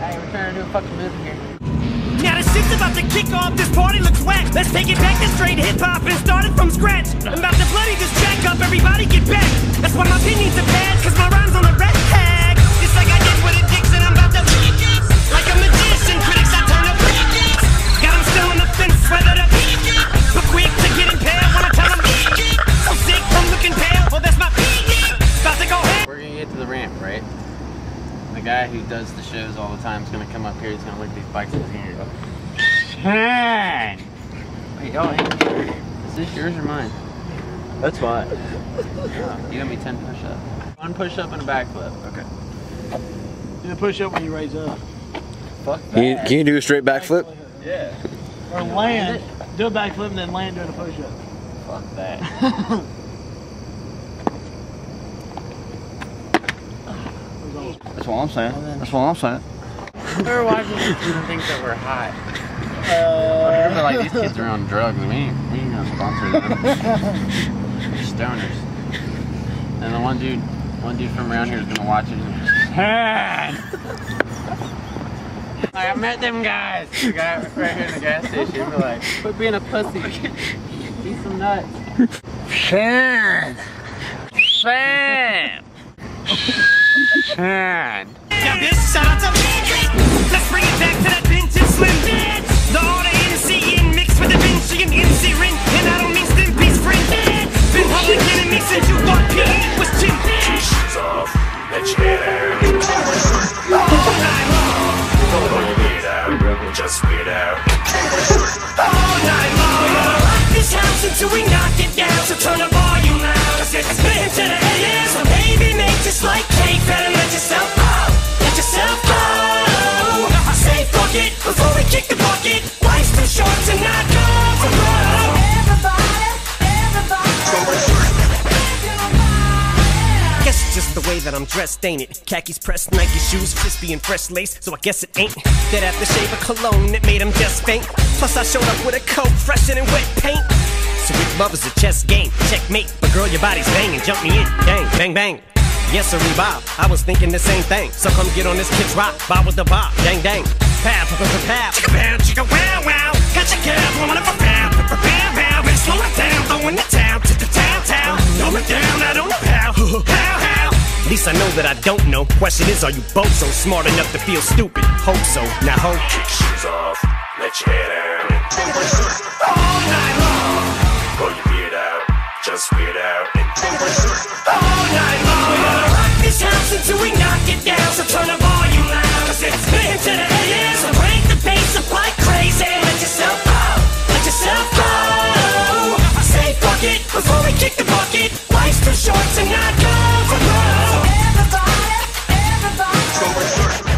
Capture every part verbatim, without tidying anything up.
Hey, we're trying to do a fucking music here. Now the shit's about to kick off, this party looks whack. Let's take it back to straight hip-hop and start it from scratch. I'm about to bloody this jack up, everybody get back. That's why my opinions are bad, cause my rhymes on the red tag. It's like I did with a dicks and I'm about to be it. Like a magician, critics I turn up it. Got them still on the fence, whether to be it. But quick to get impaled when I tell them it. So sick from looking pale, well that's my P D. About to go ahead. We're gonna get to the ramp, right? The guy who does the shows all the time is gonna come up here. He's gonna lick these bikes in his hand. Hey! Wait, y'all ain't here. Is this yours or mine? That's mine. Oh, you owe me ten push-ups. One push-up and a backflip. Okay. Do a push-up when you raise up. Fuck that. Can you, can you do a straight backflip? Back yeah. Or land. Do a backflip and then land doing a push-up. Fuck that. That's what I'm saying. Oh, that's what I'm saying. We're watching people and think that we're hot. Uh, like, these kids are on drugs. We ain't, we ain't gonna sponsor them. They're stoners. And the one dude, one dude from around here is gonna watch it. And like, I met them guys. The guy right here in the gas station. We're like, quit being a pussy. Eat some nuts. Shan. Shan. Shan. Now this shout out to Matrix. Let's bring it back to that bench and slim bitch. The order N C in mixed with the Vinci and N C Rin. And I don't mean slim piece friend. Been public enemy since you want P. Was Jim bitch. Off, let you get out. All night long. Don't want to get out. Just get out. All night long. We're gonna rock this house until we knock it down. So turn the volume loud. Let's get this band to the A M. So baby, make this like cake. Better let yourself out. Let yourself go. I say fuck it before we kick the bucket. Life's too short to not go for love. Everybody, everybody, everybody. Guess it's just the way that I'm dressed, ain't it? Khakis pressed, Nike shoes, crispy and fresh lace. So I guess it ain't that aftershave of cologne that made him just faint. Plus I showed up with a coat fresher than wet paint. So with love is a chess game, checkmate. But girl, your body's banging, jump me in, bang, bang, bang. Yes, sir, Bob, I was thinking the same thing. So come get on this kid's rock, bob with the bob, dang, dang. Pow, pow, pow, chicka, pow, chicka, wow, wow. Got your girl blowing up a pow, pow, pow, pow. Better slow it down, throwing the towel to the town, town. Throw it down, I don't know how, how, how. At least I know that I don't know. Question is, are you both so smart enough to feel stupid? Hope so, now hope. Kick shoes off, let your head out. All night long. Pull your beard out, just weird out. All night long. House until we knock it down, so turn the volume loud. Cause it's been to the A M, so break the pace up like crazy. Let yourself out, let yourself go. I say fuck it before we kick the bucket. Life's too short to not go for love. Everybody, everybody,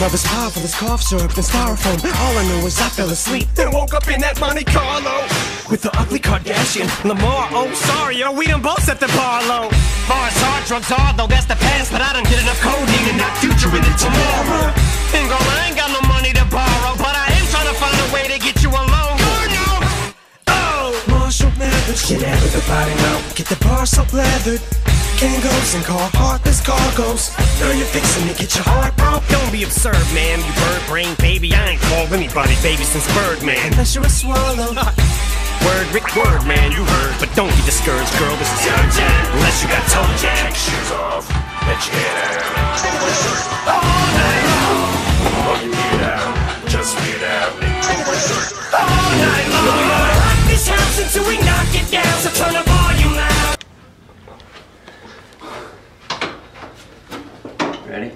love is powerful as cough syrup and styrofoam. All I know is I fell asleep, then woke up in that Monte Carlo with the ugly Kardashian, Lamar. Oh, sorry, yo, we done both set the bar low. Far as hard drugs are, though that's the past. But I done get enough codeine and not future in it tomorrow. And girl, I ain't got no money to borrow, but I am trying to find a way to get you alone. Oh, no. Oh! Marshall Mathers, get out of the body now. Get the bar so leathered. Goes and call heartless cargoes. Now you're fixing to get your heart broke. Don't be absurd, man, you bird brain baby. I ain't called anybody baby since Birdman. Unless you're a swallow. Word, Rick, word, man, you heard. But don't get discouraged, girl, this is your jam. Unless you got toe jam. Take shoes off, let your head out. All night long. Pull your beard out, just beard out. All night long. We're gonna rock this house until we knock it down. So turn the volume loud. Ready?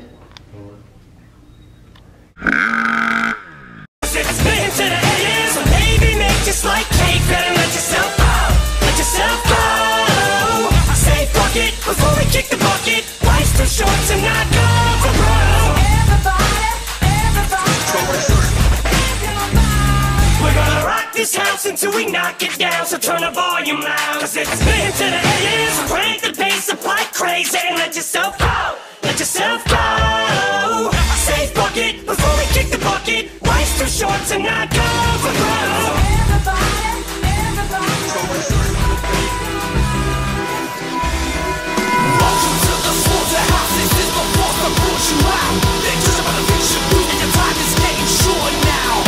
It's been to the A M, so baby, make just like cake. Better let yourself out, let yourself go. I say fuck it before we kick the bucket. Life's too short to not go for broke. Everybody, everybody, everybody, we're gonna rock. this house until we knock it down. So turn the volume loud, cause it's been to the haters. Crank the bass up like crazy and let yourself go, let yourself go. Say fuck it before we kick the bucket. Life's too short to not go for broke. Everybody, everybody, welcome to the slaughterhouse. This is the force that brought you out. They're just about to fix your boot and your time is getting short now.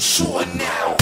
Sure now.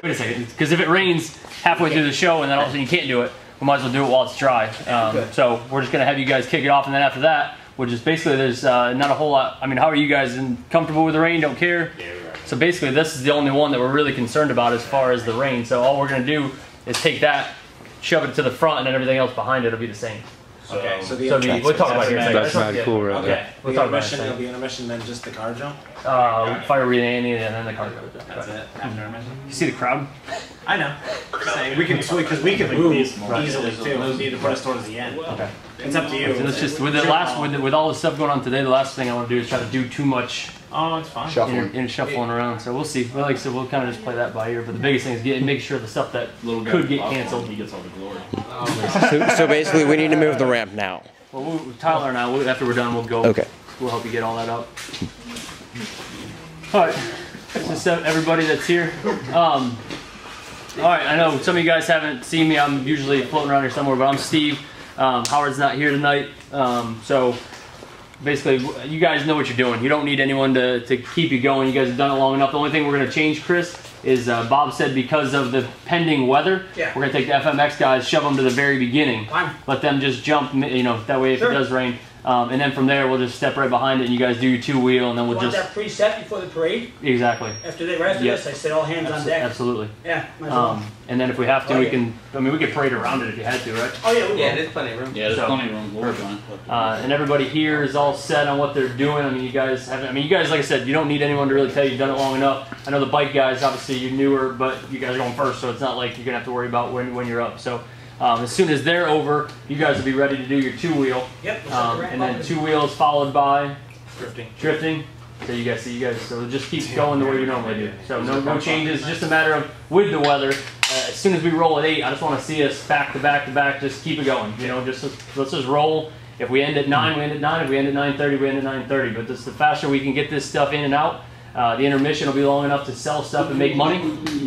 Wait a second, because if it rains halfway through the show and then all of a sudden you can't do it, we might as well do it while it's dry. Um, so we're just going to have you guys kick it off, and then after that, which is basically there's uh, not a whole lot. I mean, how are you guys in, comfortable with the rain? Don't care? Yeah, right. So basically this is the only one that we're really concerned about as far as the rain. So all we're going to do is take that, shove it to the front, and then everything else behind it will be the same. So, okay, so the so the, we'll talk about here. That's not cool, right? Okay, okay. we'll the talk about it. It'll be intermission, then just the car jump. Uh, fire reanimating, and then the car jump. That's right. It. After intermission. You see the crowd? I know. Same. We can because we can move right. easily too. We need to put us towards the end. Okay. It's up to you. So let's just with the last with, the, with all the stuff going on today. The last thing I want to do is try to do too much. Oh, it's fine. Shuffling. In, in shuffling yeah. around. So we'll see. But like I said, we'll kind of just play that by ear. But the biggest thing is get make sure the stuff that Little guy could get canceled, he gets all the glory. so, so basically, we need to move the ramp now. Well, we'll Tyler and I, we'll, after we're done, we'll go. Okay. We'll help you get all that up. All right. Just everybody that's here. Um, all right. I know some of you guys haven't seen me. I'm usually floating around here somewhere, but I'm Steve. Um, Howard's not here tonight. Um, so. Basically, you guys know what you're doing. You don't need anyone to, to keep you going. You guys have done it long enough. The only thing we're going to change, Chris, is uh, Bob said because of the pending weather, yeah. we're going to take the F M X guys, shove them to the very beginning. Fine. Let them just jump, you know, that way if sure. it does rain. Um, and then from there, we'll just step right behind it and you guys do your two-wheel and then we'll you want just... Want that preset before the parade? Exactly. After they rest yep. this, I said all hands Absol on deck. Absolutely. Yeah. Well. Um, and then if we have to, oh, we yeah. can... I mean, we could parade around it if you had to, right? Oh, yeah, we Yeah, will. There's plenty of room. Yeah, there's so, plenty of room. Perfect. Uh, and everybody here is all set on what they're doing. I mean, you guys haven't... I mean, you guys, like I said, you don't need anyone to really tell you. You've done it long enough. I know the bike guys, obviously, you're newer, but you guys are going first, so it's not like you're going to have to worry about when, when you're up, so... Um, as soon as they're over, you guys will be ready to do your two-wheel. Yep. We'll um, and then two wheels followed by drifting. Drifting. So you guys see, you guys. So just keep yeah, going the way you normally do. So no, no changes. Just a matter of with the weather. Uh, as soon as we roll at eight, I just want to see us back to back to back. Just keep it going. You know, just let's just roll. If we end at nine, we end at nine. If we end at nine thirty, we end at nine thirty. But just the faster we can get this stuff in and out. Uh, the intermission will be long enough to sell stuff and make money.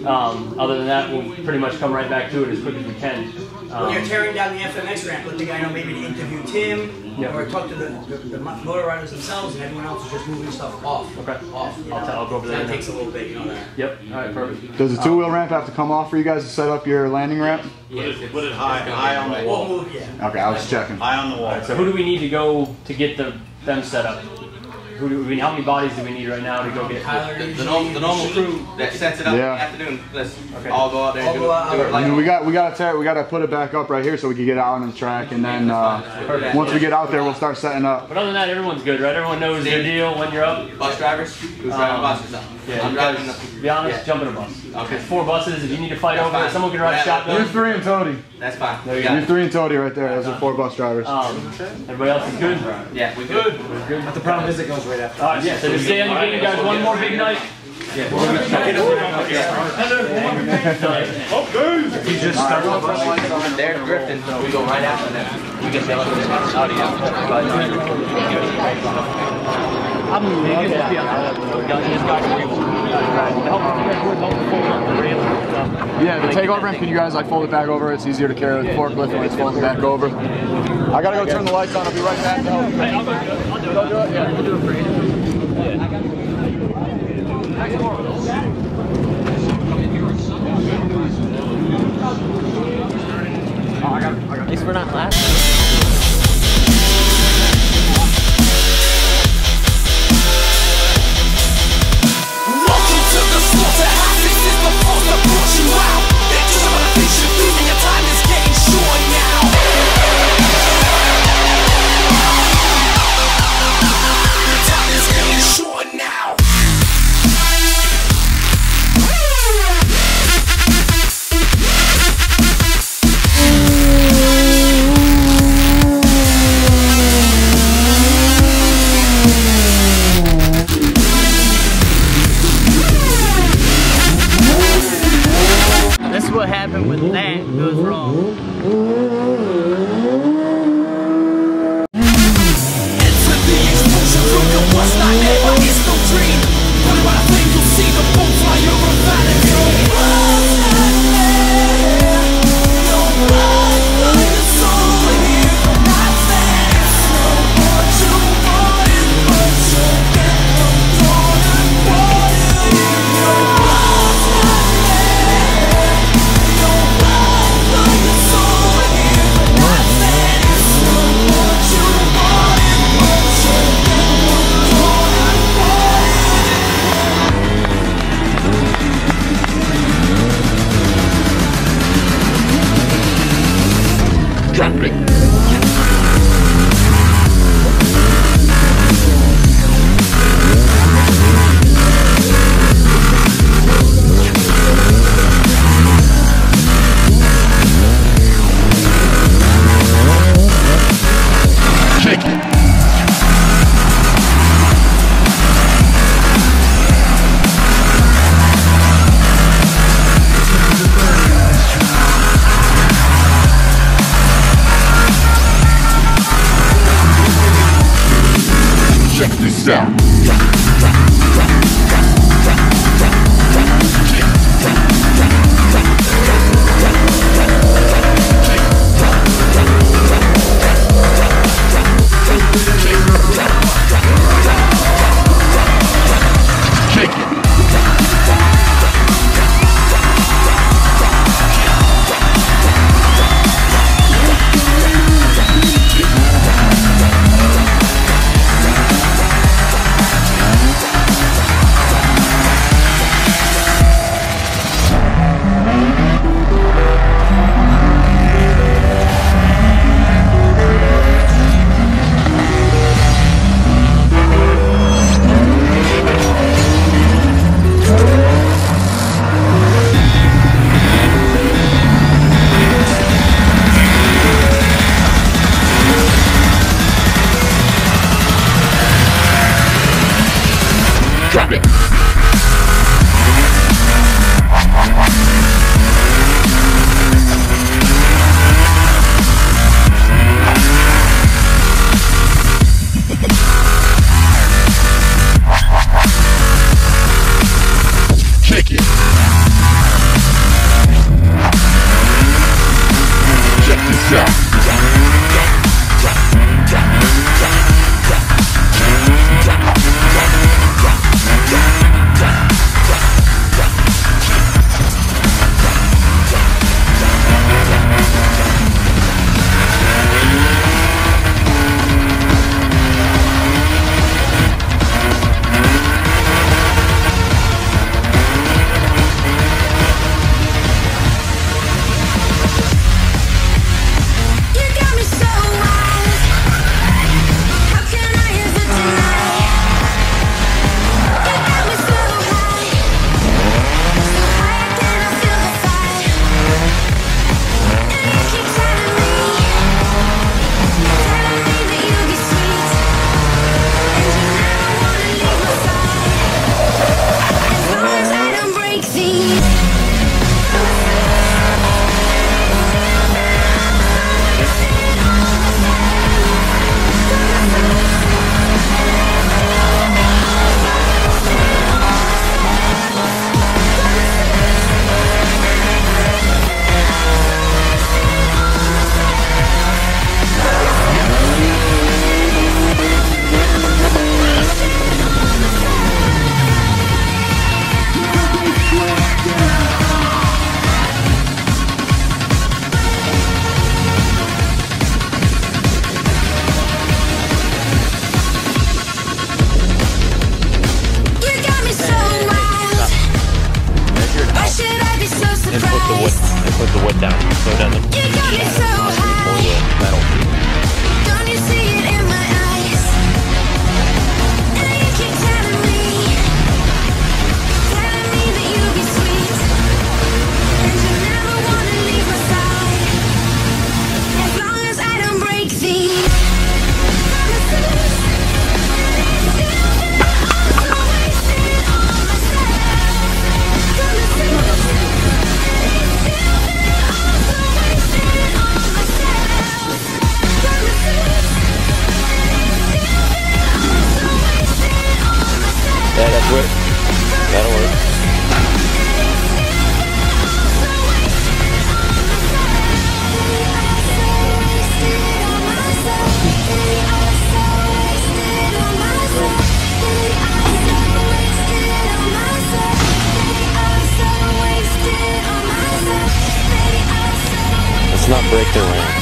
Um, other than that, we'll pretty much come right back to it as quick as we can. Um, when you're tearing down the F M X ramp, let the guy know maybe to interview Tim yep. or talk to the, the, the motor riders themselves, and everyone else is just moving stuff off. Okay. Off. You know? I'll, I'll go over there. It takes a little bit, you know that. Yep. All right, perfect. Does the two-wheel um, ramp have to come off for you guys to set up your landing ramp? Yeah, put it, put it high, high on the wall. We'll move, yeah. Okay, I was checking. High on the wall. All right, so who do we need to go to get the them set up? Who do we, how many bodies do we need right now to go get the, the, the, normal, the normal crew that sets it up yeah. in the afternoon? Let's okay. all go out there and do, out do it. Like I mean, we got we got to tear it. We got to put it back up right here so we can get out on the track, and then uh, once we get out there, we'll start setting up. But other than that, everyone's good, right? Everyone knows their deal when you're up. Bus drivers, who's um, driving buses up? Yeah, I'm driving. To be honest, yeah. jump in a bus. Okay, there's four buses. If you need to fight that's over, fine. someone can ride a shotgun. There's three in Tony. That's fine. There you go. There's three in Tony right there. Those are four bus drivers. Um, everybody else is good. Yeah, we're good. We're good. But the problem is it goes. Right after. Uh, yeah, so just stay on your game, you guys. One more big night. Yeah. We're gonna start. Hello. Okay. You just start with us. They're drifting, so we go right after them. We just yell at this audio. I'm looking at the Yeah, the takeover, can you guys like fold it back over? It's easier to carry with the forklift when it's folded back over. I gotta go turn the lights on, I'll be right back. I'll do it. I'll do it for you. Oh, I got it. I got it. At least we're not last. What happened when that goes wrong. Enter the explosion from the west night neighbor, it's no dream. What about a thing you'll see the boat fly over Vatican? put the wood down so it doesn't shatter so before the metal. Don't you see it in my eyes? Now you keep telling me, telling me that you'll be sweet, and you never wanna leave my side, as long as I don't break these promises. Yeah, that's it. That'll work. Let's not break their ramp.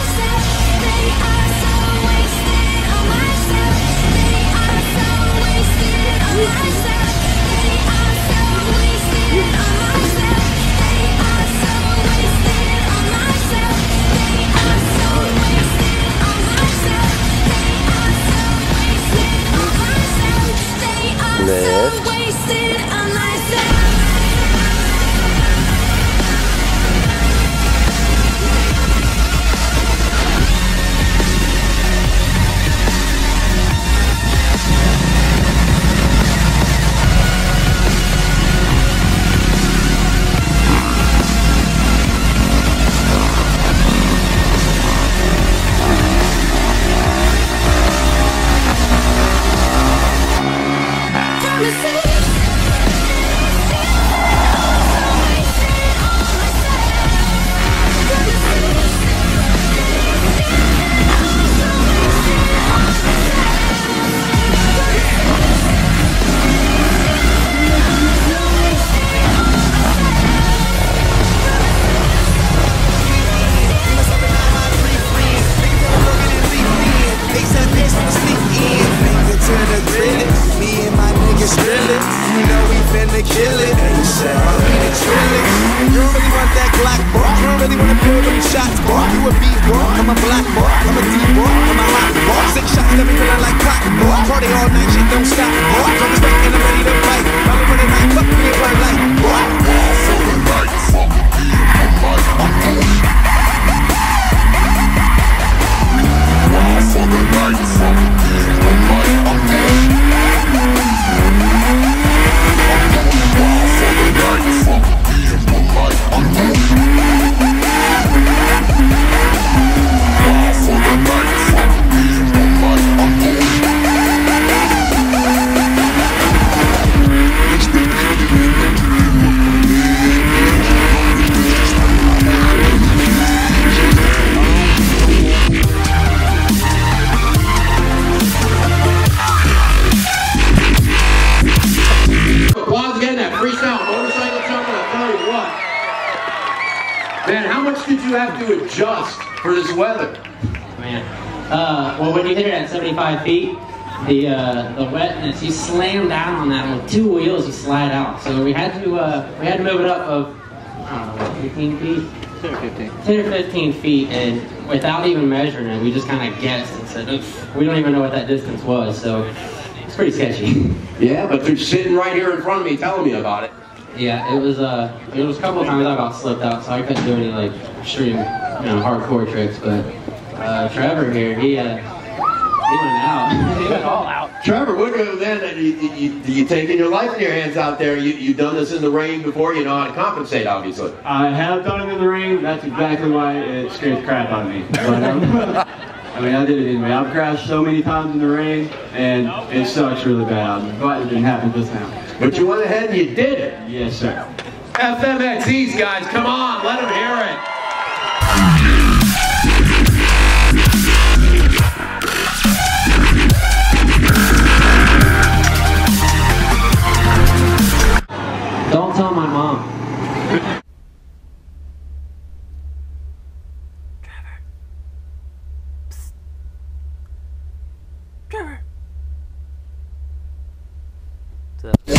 Feet, the uh, the wetness, you slam down on that with two wheels, you slide out. So we had to uh, we had to move it up of I don't know, fifteen feet, ten or fifteen. ten or fifteen feet, and without even measuring it, we just kind of guessed and said, oops, we don't even know what that distance was. So it's pretty sketchy. Yeah, but they're sitting right here in front of me, telling me about it. Yeah, it was uh, it was a couple of times I about slipped out, so I couldn't do any like extreme, you know, hardcore tricks. But uh, Trevor here, he. Uh, He went out. He went all out. Trevor, what do you, you, you taking your life in your hands out there? You, you've done this in the rain before. You know how to compensate, obviously. I have done it in the rain. That's exactly why it scares crap out of me. But, um, I mean, I did it anyway. I've crashed so many times in the rain, and it sucks really bad. I'm glad it didn't happen this time. But you went ahead and you did it. Yes, sir. F M X E's guys, come on, let them hear it. Don't tell my mom. Trevor. Psst. Trevor. What's up?